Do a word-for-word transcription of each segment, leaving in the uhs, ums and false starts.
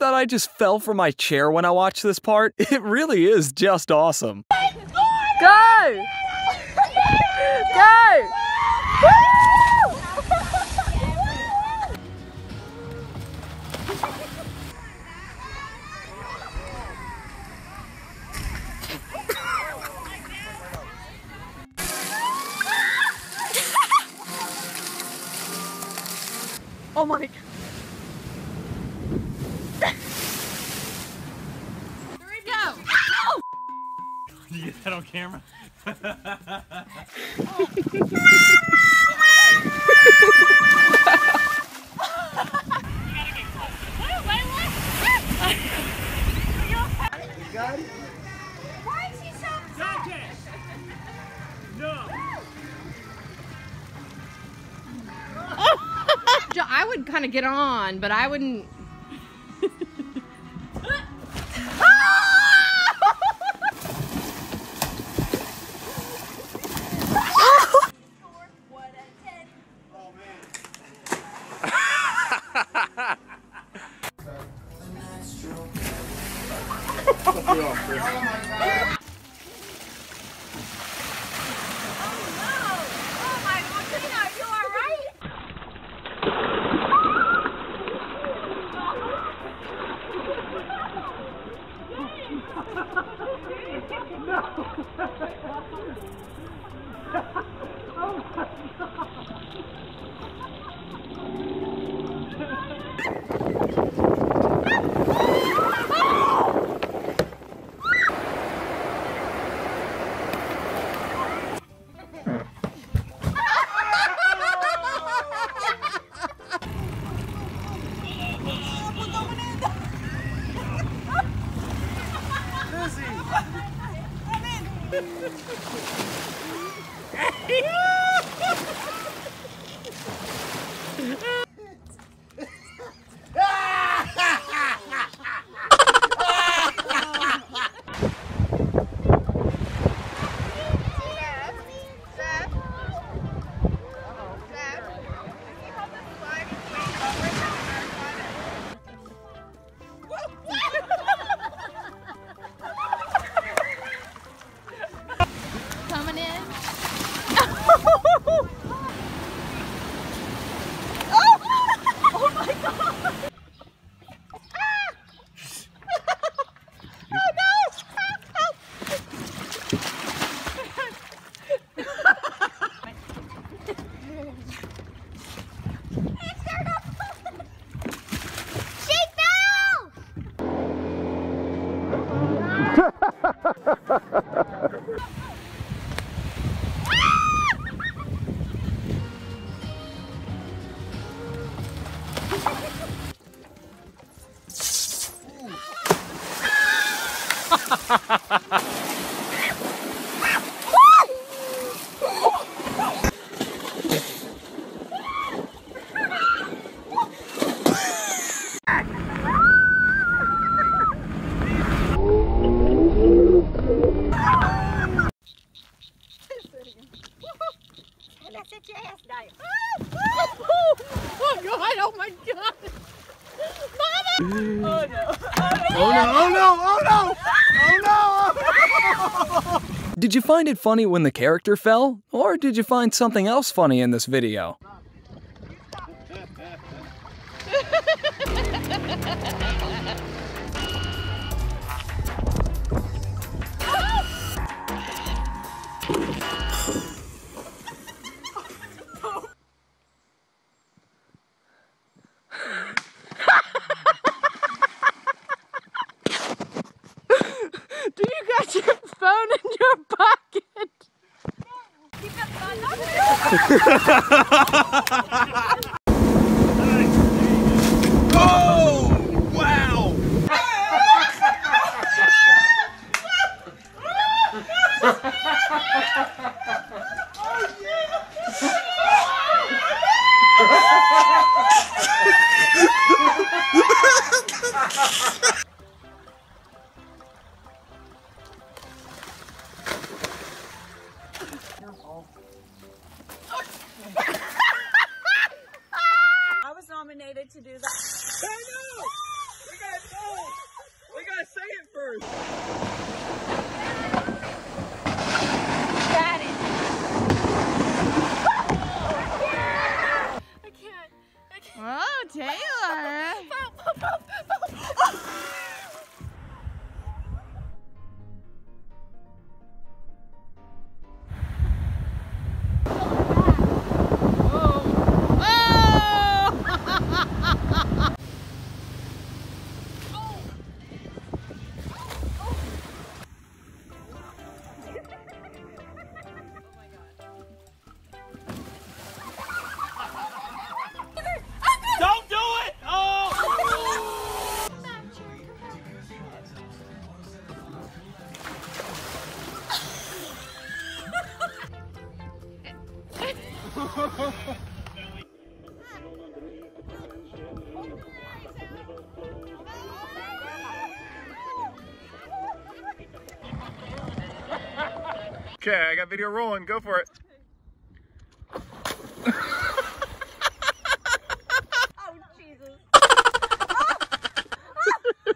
That I just fell from my chair when I watched this part. It really is just awesome. Go! Go! Oh my God. Did you get that on camera? You got it? Why is he so upset? No. I would kind of get on, but I wouldn't. Did you find it funny when the character fell, or did you find something else funny in this video? Oh, wow! Okay, I got video rolling. Go for it. Okay. Oh, Jesus. Oh. Oh.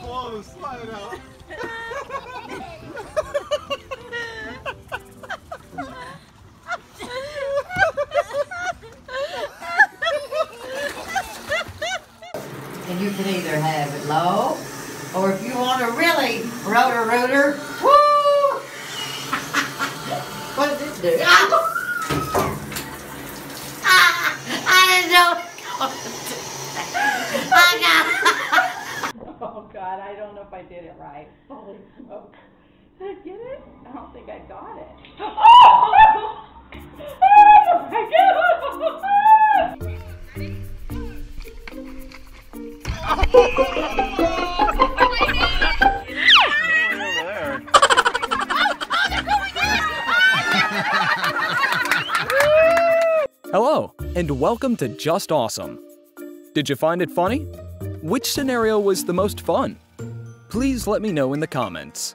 Whoa, slide it out. And you can either have it low, or if you want to really rotor rooter, woo! What does it do? Ah, I didn't know it. I got it. Oh God, I don't know if I did it right. Holy smoke. Did I get it? I don't think I got it. Oh! Oh my God! Hello, and welcome to Just Awesome. Did you find it funny? Which scenario was the most fun? Please let me know in the comments.